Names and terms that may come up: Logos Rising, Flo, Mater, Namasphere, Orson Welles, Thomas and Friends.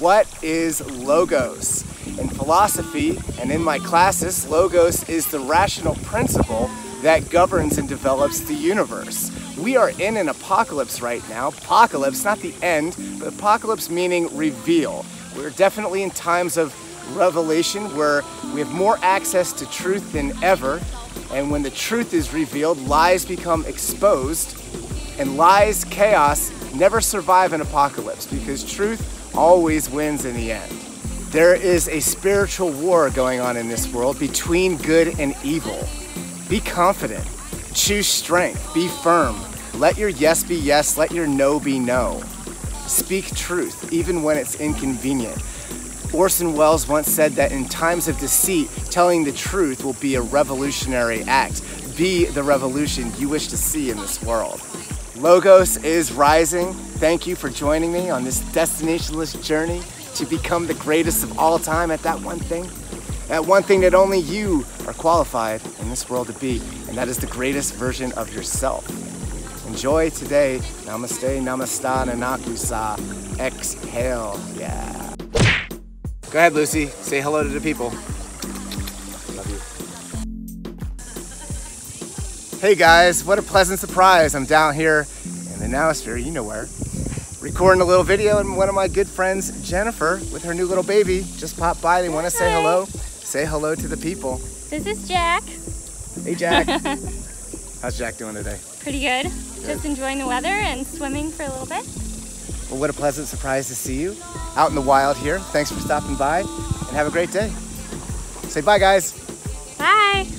what is logos? In philosophy and in my classes, logos is the rational principle that governs and develops the universe. We are in an apocalypse right now. Apocalypse, not the end, but apocalypse meaning reveal. We're definitely in times of revelation where we have more access to truth than ever. And when the truth is revealed, lies become exposed. And lies, chaos, never survive an apocalypse because truth always wins in the end. There is a spiritual war going on in this world between good and evil. Be confident, choose strength, be firm. Let your yes be yes, let your no be no. Speak truth, even when it's inconvenient. Orson Welles once said that in times of deceit, telling the truth will be a revolutionary act. Be the revolution you wish to see in this world. Logos is rising. Thank you for joining me on this destinationless journey to become the greatest of all time at that one thing. That one thing that only you are qualified in this world to be, and that is the greatest version of yourself. Enjoy today. Namaste, Namasta, Nanakusa. Exhale, yeah. Go ahead, Lucy. Say hello to the people. Love you. Hey guys, what a pleasant surprise. I'm down here in the Namasphere, you know where. Recording a little video, and one of my good friends, Jennifer, with her new little baby, just popped by. They want to say hello. Say hello to the people. This is Jack. Hey, Jack. How's Jack doing today? Pretty good. Just enjoying the weather and swimming for a little bit. Well, what a pleasant surprise to see you out in the wild here. Thanks for stopping by, and have a great day. Say bye, guys. Bye.